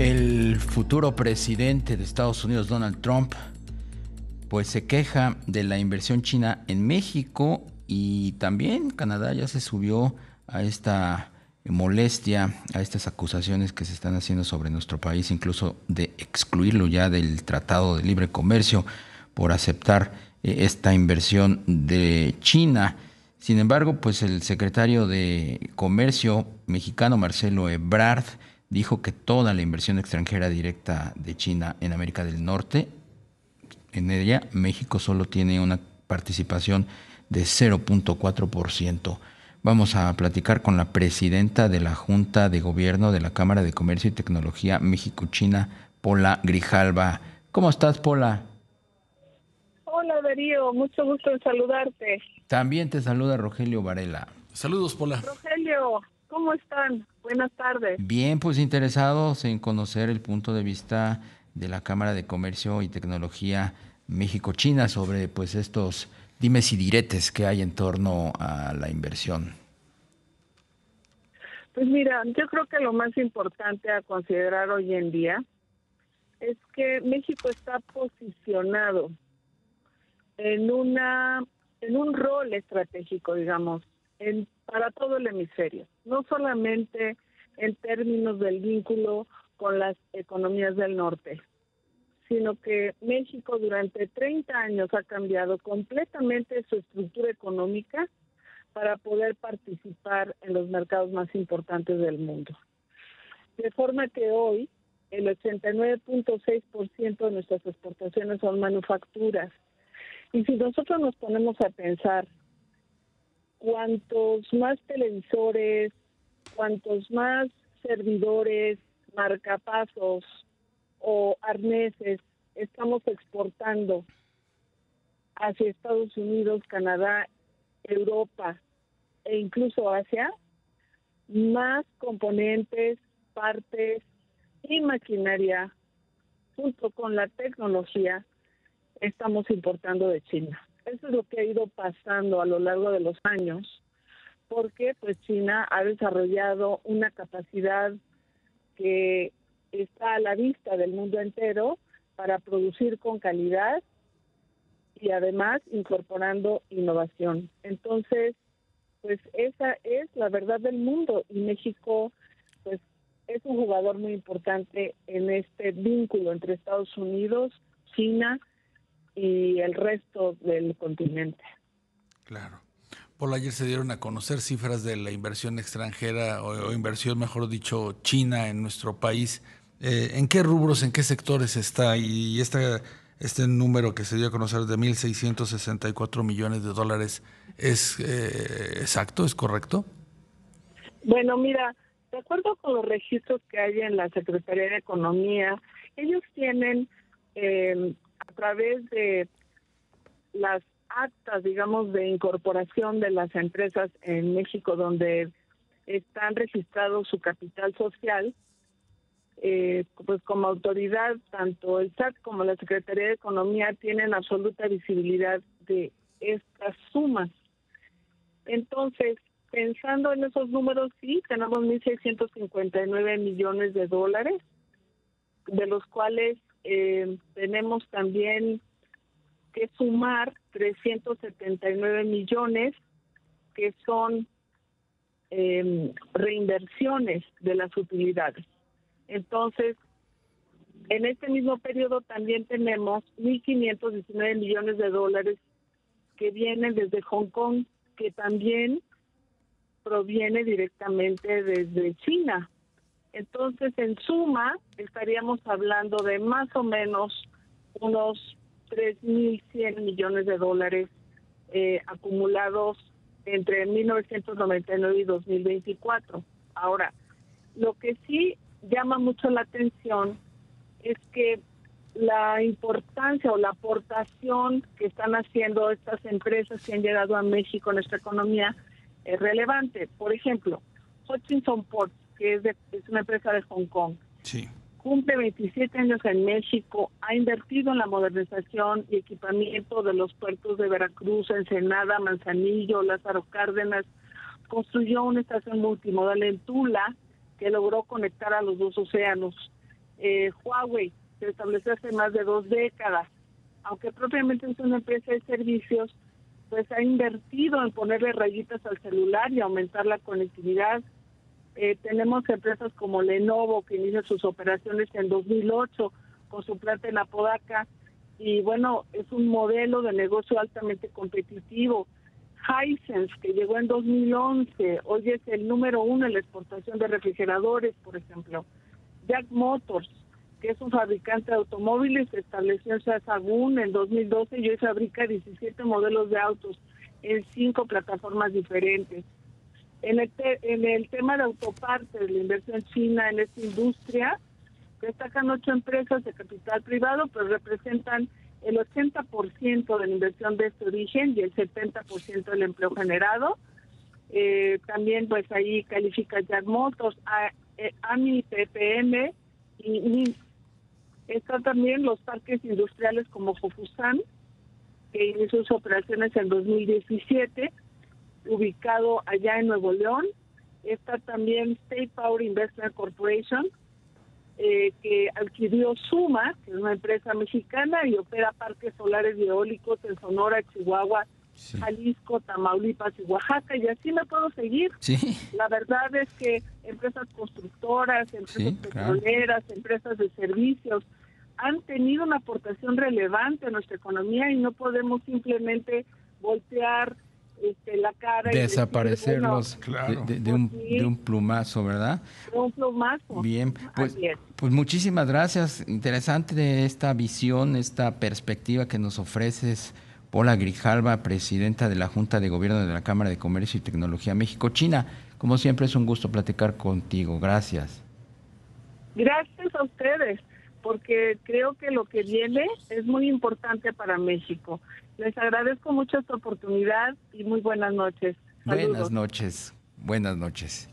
El futuro presidente de Estados Unidos, Donald Trump, pues se queja de la inversión china en México, y también Canadá ya se subió a esta molestia, a estas acusaciones que se están haciendo sobre nuestro país, incluso de excluirlo ya del Tratado de Libre Comercio por aceptar esta inversión de China. Sin embargo, pues el secretario de Comercio mexicano, Marcelo Ebrard, dijo que toda la inversión extranjera directa de China en América del Norte, en ella México solo tiene una participación de 0.4%. Vamos a platicar con la presidenta de la Junta de Gobierno de la Cámara de Comercio y Tecnología México-China, Paola Grijalva. ¿Cómo estás, Paola? Hola, Darío. Mucho gusto en saludarte. También te saluda Rogelio Varela. Saludos, Paola. Rogelio, ¿cómo están? Buenas tardes. Bien, pues interesados en conocer el punto de vista de la Cámara de Comercio y Tecnología México-China sobre pues estos dimes y diretes que hay en torno a la inversión. Pues mira, yo creo que lo más importante a considerar hoy en día es que México está posicionado en un rol estratégico, digamos, para todo el hemisferio, no solamente en términos del vínculo con las economías del norte, sino que México durante 30 años ha cambiado completamente su estructura económica para poder participar en los mercados más importantes del mundo. De forma que hoy el 89.6% de nuestras exportaciones son manufacturas. Y si nosotros nos ponemos a pensar, cuantos más televisores, cuantos más servidores, marcapasos o arneses estamos exportando hacia Estados Unidos, Canadá, Europa e incluso Asia, más componentes, partes y maquinaria, junto con la tecnología, estamos importando de China. Eso es lo que ha ido pasando a lo largo de los años, porque pues China ha desarrollado una capacidad que está a la vista del mundo entero para producir con calidad y además incorporando innovación. Entonces, pues esa es la verdad del mundo, y México pues es un jugador muy importante en este vínculo entre Estados Unidos, China y el resto del continente. Claro. Por ayer se dieron a conocer cifras de la inversión extranjera o inversión, mejor dicho, china en nuestro país. ¿En qué rubros, en qué sectores está? Y este número que se dio a conocer de 1.664 millones de dólares, ¿es exacto? ¿Es correcto? Bueno, mira, de acuerdo con los registros que hay en la Secretaría de Economía, ellos tienen a través de las actas, digamos, de incorporación de las empresas en México donde están registrados su capital social, pues como autoridad, tanto el SAT como la Secretaría de Economía tienen absoluta visibilidad de estas sumas. Entonces, pensando en esos números, sí, tenemos 1.659 millones de dólares, de los cuales tenemos también que sumar 379 millones que son reinversiones de las utilidades. Entonces, en este mismo periodo también tenemos 1.519 millones de dólares que vienen desde Hong Kong, que también proviene directamente desde China. Entonces, en suma, estaríamos hablando de más o menos unos 3.100 millones de dólares acumulados entre 1999 y 2024. Ahora, lo que sí llama mucho la atención es que la importancia o la aportación que están haciendo estas empresas que han llegado a México, nuestra economía, es relevante. Por ejemplo, Hutchinson Ports, que es una empresa de Hong Kong. Sí. Cumple 27 años en México, ha invertido en la modernización y equipamiento de los puertos de Veracruz, Ensenada, Manzanillo, Lázaro Cárdenas. Construyó una estación multimodal en Tula que logró conectar a los dos océanos. Huawei se estableció hace más de 2 décadas. Aunque propiamente es una empresa de servicios, pues ha invertido en ponerle rayitas al celular y aumentar la conectividad. Tenemos empresas como Lenovo, que inicia sus operaciones en 2008 con su planta en Apodaca, y bueno, es un modelo de negocio altamente competitivo. Hisense, que llegó en 2011, hoy es el número 1 en la exportación de refrigeradores, por ejemplo. JAC Motors, que es un fabricante de automóviles, se estableció en Sahagún en 2012 y hoy fabrica 17 modelos de autos en 5 plataformas diferentes. En el tema de autopartes, la inversión china en esta industria, destacan 8 empresas de capital privado, pero representan el 80% de la inversión de este origen y el 70% del empleo generado. También pues ahí califica JAC Motors, AMI, PPM y MINS. Están también los parques industriales como Fofusan, que inició sus operaciones en 2017, ubicado allá en Nuevo León. Está también State Power Investment Corporation, que adquirió Suma, que es una empresa mexicana, y opera parques solares y eólicos en Sonora, Chihuahua, sí, Jalisco, Tamaulipas y Oaxaca, y así me puedo seguir. Sí. La verdad es que empresas constructoras, empresas petroleras, claro, empresas de servicios, han tenido una aportación relevante a nuestra economía y no podemos simplemente voltear la cara, desaparecerlos y decir, bueno, claro, de un plumazo, ¿verdad? De un plumazo. Bien, pues muchísimas gracias. Interesante esta visión, esta perspectiva que nos ofreces, Paola Grijalva, presidenta de la Junta de Gobierno de la Cámara de Comercio y Tecnología México-China. Como siempre, es un gusto platicar contigo. Gracias. Gracias a ustedes, porque creo que lo que viene es muy importante para México. Les agradezco mucho esta oportunidad y muy buenas noches. Saludos. Buenas noches. Buenas noches.